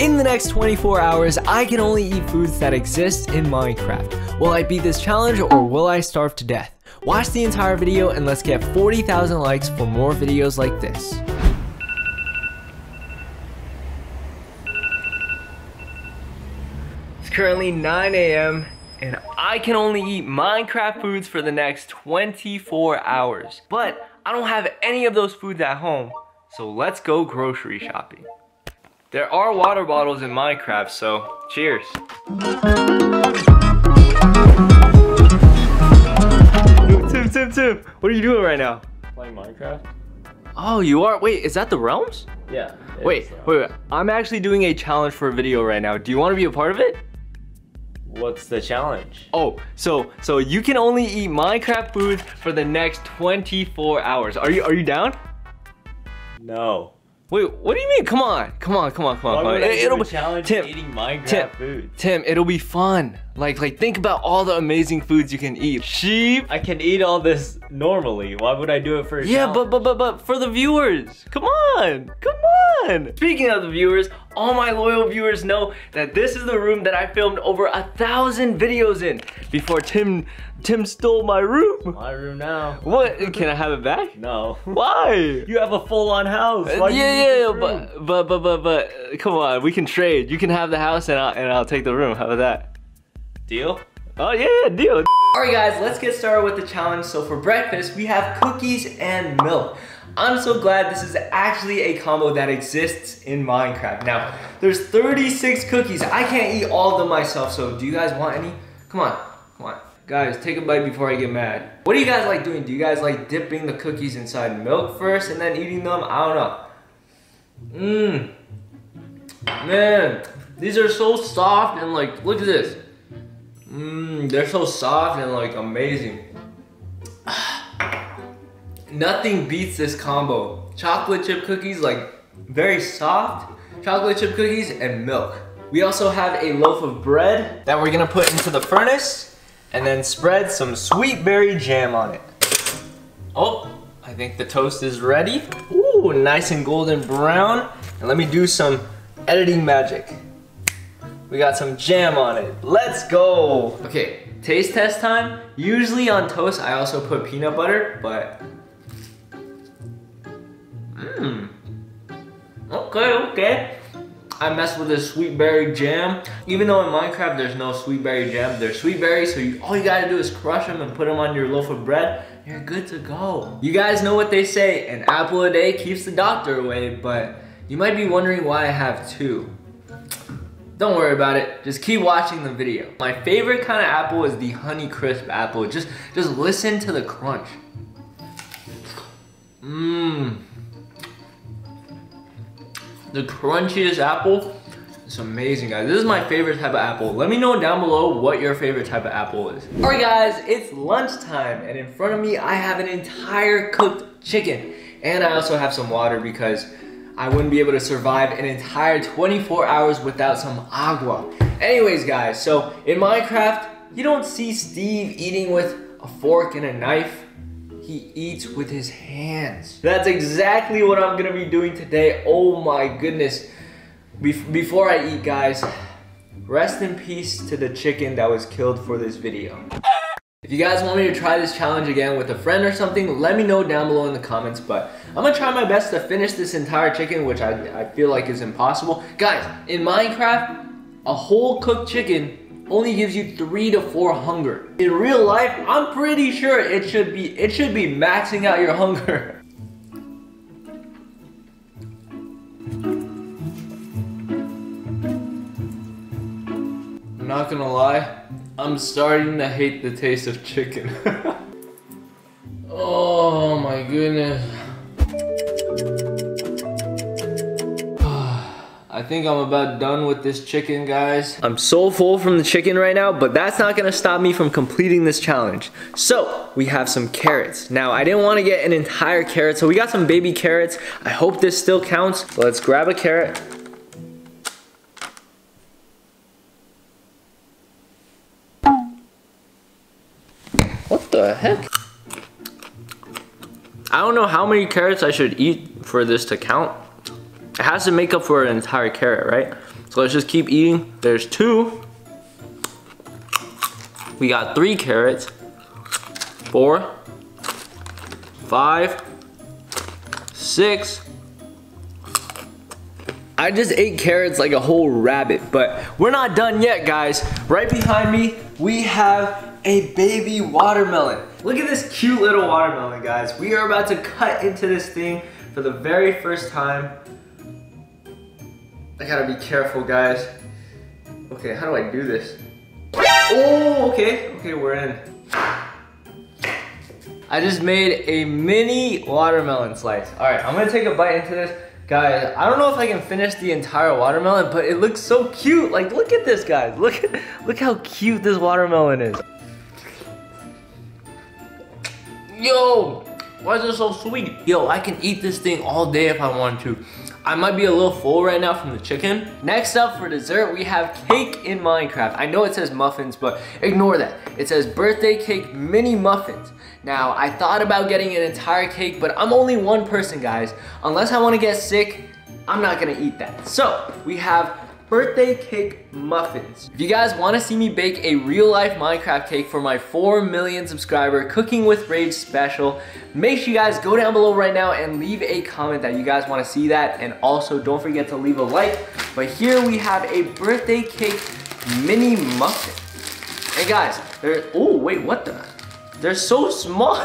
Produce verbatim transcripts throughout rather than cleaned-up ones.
In the next twenty-four hours, I can only eat foods that exist in Minecraft. Will I beat this challenge or will I starve to death? Watch the entire video and let's get forty thousand likes for more videos like this. It's currently nine A M and I can only eat Minecraft foods for the next twenty-four hours. But I don't have any of those foods at home, so let's go grocery shopping. There are water bottles in Minecraft, so cheers. Tim, Tim, Tim, what are you doing right now? Playing Minecraft. Oh, you are? Wait, is that the realms? Yeah. Wait, wait, wait, I'm actually doing a challenge for a video right now. Do you want to be a part of it? What's the challenge? Oh, so so you can only eat Minecraft foods for the next twenty-four hours. Are you are you down? No. Wait, what do you mean? Come on, come on, come on, come on. Why would I it'll be a challenge Tim, eating Minecraft Tim, food. Tim, it'll be fun. Like like think about all the amazing foods you can eat. Sheep. I can eat all this normally. Why would I do it for a Yeah, challenge? but but but but for the viewers. Come on. Come on. Speaking of the viewers, all my loyal viewers know that this is the room that I filmed over a thousand videos in before Tim Tim stole my room. My room now. What? Can I have it back? No. Why? You have a full-on house. Why yeah, yeah, yeah but, but but but but come on, we can trade. You can have the house and I'll and I'll take the room. How about that? Deal? Oh yeah, yeah, deal. Alright guys, let's get started with the challenge. So for breakfast, we have cookies and milk. I'm so glad this is actually a combo that exists in Minecraft. Now, there's thirty-six cookies. I can't eat all of them myself, so do you guys want any? Come on, come on. Guys, take a bite before I get mad. What do you guys like doing? Do you guys like dipping the cookies inside milk first and then eating them? I don't know. Mmm. Man, these are so soft and like, look at this. Mmm, they're so soft and like amazing. Nothing beats this combo. Chocolate chip cookies, like very soft chocolate chip cookies and milk. We also have a loaf of bread that we're gonna put into the furnace and then spread some sweet berry jam on it. Oh, I think the toast is ready. Ooh, nice and golden brown. And let me do some editing magic. We got some jam on it. Let's go. Okay, taste test time. Usually on toast, I also put peanut butter, but mmm. Okay, okay. I messed with this sweet berry jam. Even though in Minecraft there's no sweet berry jam, there's sweet berries, so you, all you gotta do is crush them and put them on your loaf of bread. You're good to go. You guys know what they say, an apple a day keeps the doctor away, but you might be wondering why I have two. Don't worry about it, just keep watching the video. My favorite kind of apple is the Honeycrisp apple. Just, just listen to the crunch. Mmm. The crunchiest apple, it's amazing guys. This is my favorite type of apple. Let me know down below what your favorite type of apple is. All right guys, it's lunchtime and in front of me I have an entire cooked chicken. And I also have some water because I wouldn't be able to survive an entire twenty-four hours without some agua. Anyways guys, so in Minecraft, you don't see Steve eating with a fork and a knife. He eats with his hands. That's exactly what I'm gonna be doing today. Oh my goodness. Bef- before I eat, guys, rest in peace to the chicken that was killed for this video. If you guys want me to try this challenge again with a friend or something, let me know down below in the comments, but I'm gonna try my best to finish this entire chicken, which I, I feel like is impossible. Guys, in Minecraft, a whole cooked chicken only gives you three to four hunger. In real life, I'm pretty sure it should be it should be maxing out your hunger. I'm not gonna lie, I'm starting to hate the taste of chicken. Oh my goodness. I think I'm about done with this chicken, guys. I'm so full from the chicken right now, but that's not gonna stop me from completing this challenge. So, we have some carrots. Now, I didn't wanna get an entire carrot, so we got some baby carrots. I hope this still counts. Let's grab a carrot. What the heck? I don't know how many carrots I should eat for this to count. has to make up for an entire carrot, right? So let's just keep eating. There's two. We got three carrots. Four. Five. Six. I just ate carrots like a whole rabbit, but we're not done yet, guys. Right behind me, we have a baby watermelon. Look at this cute little watermelon, guys. We are about to cut into this thing for the very first time. I gotta be careful, guys. Okay, how do I do this? Oh, okay. Okay, we're in. I just made a mini watermelon slice. All right, I'm gonna take a bite into this. Guys, I don't know if I can finish the entire watermelon, but it looks so cute. Like, look at this, guys. Look, look how cute this watermelon is. Yo, why is it so sweet? Yo, I can eat this thing all day if I want to. I might be a little full right now from the chicken. Next up for dessert, we have cake in Minecraft. I know it says muffins, but ignore that. It says birthday cake mini muffins. Now, I thought about getting an entire cake, but I'm only one person, guys. Unless I wanna get sick, I'm not gonna eat that. So, we have birthday cake muffins. If you guys wanna see me bake a real life Minecraft cake for my four million subscriber Cooking with Rage special, make sure you guys go down below right now and leave a comment that you guys wanna see that, and also don't forget to leave a like. But here we have a birthday cake mini muffin. Hey guys, there, oh wait, what the? They're so small.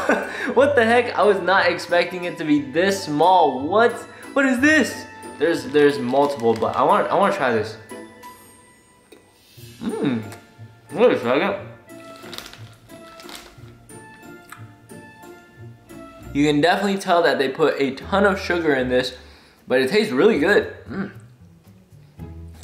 What the heck? I was not expecting it to be this small. What? What is this? There's there's multiple, but I want I want to try this. Mmm. Wait a second. You can definitely tell that they put a ton of sugar in this, but it tastes really good. Mmm.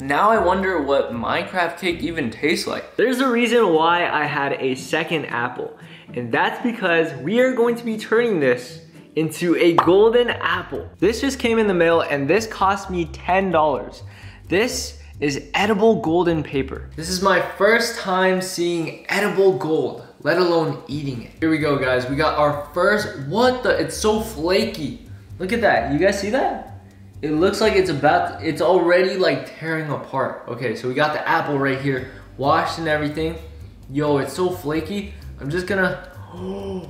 Now I wonder what Minecraft cake even tastes like. There's a reason why I had a second apple, and that's because we are going to be turning this into a golden apple. This just came in the mail and this cost me ten dollars. This is edible golden paper. This is my first time seeing edible gold, let alone eating it. Here we go, guys. We got our first, what the, it's so flaky. Look at that, you guys see that? It looks like it's about, it's already like tearing apart. Okay, so we got the apple right here, washed and everything. Yo, it's so flaky. I'm just gonna, oh.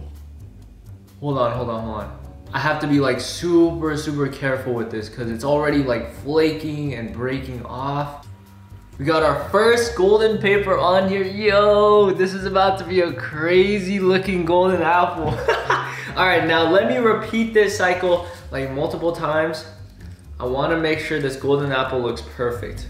Hold on, hold on, hold on. I have to be like super, super careful with this because it's already like flaking and breaking off. We got our first golden paper on here. Yo, this is about to be a crazy looking golden apple. All right, now let me repeat this cycle like multiple times. I want to make sure this golden apple looks perfect.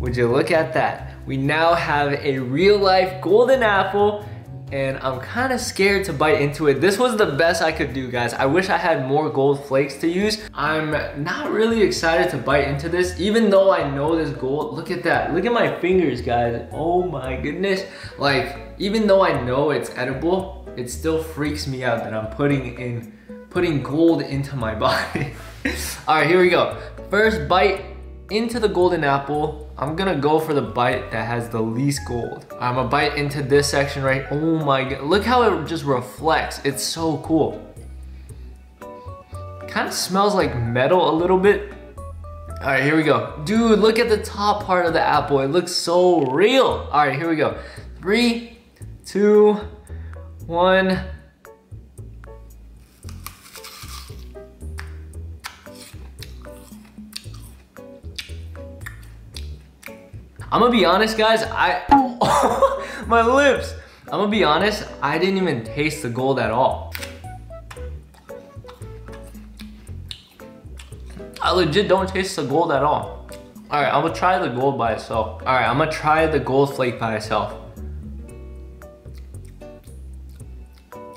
Would you look at that? We now have a real life golden apple, and I'm kind of scared to bite into it. This was the best I could do, guys. I wish I had more gold flakes to use. I'm not really excited to bite into this, even though I know this gold. Look at that. Look at my fingers, guys. Oh my goodness. Like, even though I know it's edible, it still freaks me out that I'm putting in, putting gold into my body. All right, here we go. First bite into the golden apple. I'm gonna go for the bite that has the least gold. I'm gonna bite into this section, right? Oh my god, look how it just reflects. It's so cool. Kind of smells like metal a little bit. All right, here we go. Dude, look at the top part of the apple. It looks so real. All right, here we go. Three, two, one. I'm gonna be honest, guys, I, oh, my lips. I'm gonna be honest, I didn't even taste the gold at all. I legit don't taste the gold at all. All right, I'm gonna try the gold by itself. All right, I'm gonna try the gold flake by itself.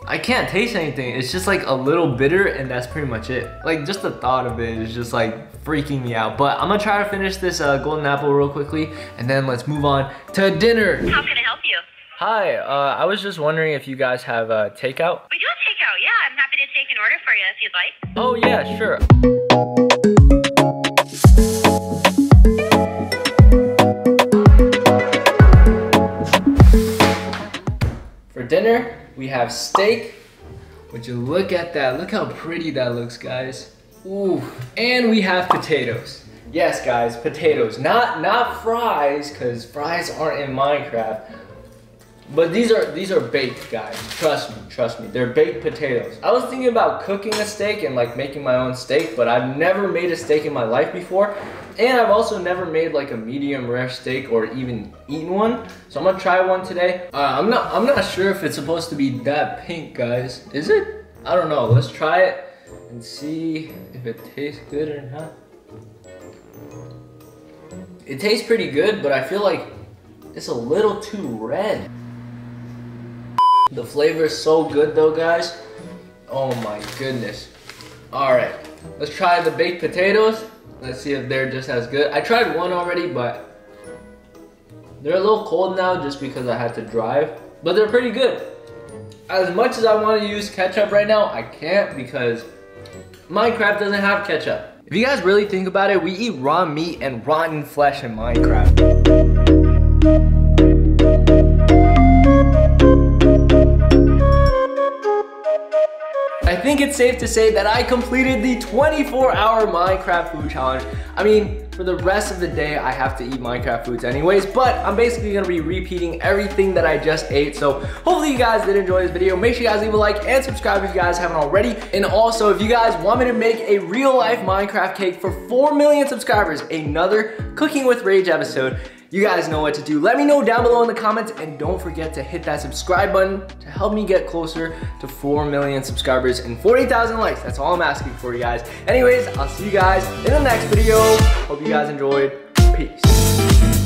I can't taste anything. It's just like a little bitter, and that's pretty much it. Like, just the thought of it is just like freaking me out. But I'm gonna try to finish this uh, golden apple real quickly, and then let's move on to dinner. How can I help you? Hi, uh, I was just wondering if you guys have uh, takeout? We do have takeout, yeah. I'm happy to take an order for you if you'd like. Oh, yeah, sure. For dinner, we have steak, Would you look at that? Look how pretty that looks, guys. Ooh, and we have potatoes. Yes, guys, potatoes. Not not fries, because fries aren't in Minecraft. But these are these are baked, guys. Trust me, trust me. They're baked potatoes. I was thinking about cooking a steak and like making my own steak, but I've never made a steak in my life before. And I've also never made like a medium rare steak or even eaten one. So I'm gonna try one today. Uh, I'm not I'm not sure if it's supposed to be that pink, guys. Is it? I don't know. Let's try it and see if it tastes good or not. It tastes pretty good, but I feel like it's a little too red. The flavor is so good though, guys. Oh my goodness. Alright, let's try the baked potatoes. Let's see if they're just as good. I tried one already, but they're a little cold now just because I had to drive. But they're pretty good. As much as I want to use ketchup right now, I can't because Minecraft doesn't have ketchup. If you guys really think about it, we eat raw meat and rotten flesh in Minecraft. I think it's safe to say that I completed the twenty-four hour Minecraft food challenge. I mean, for the rest of the day, I have to eat Minecraft foods anyways, but I'm basically gonna be repeating everything that I just ate. So hopefully you guys did enjoy this video. Make sure you guys leave a like and subscribe if you guys haven't already. And also, if you guys want me to make a real life Minecraft cake for four million subscribers, another Cooking with Rage episode, you guys know what to do. Let me know down below in the comments, and don't forget to hit that subscribe button to help me get closer to four million subscribers and forty thousand likes. That's all I'm asking for, you guys. Anyways, I'll see you guys in the next video. Hope you guys enjoyed. Peace.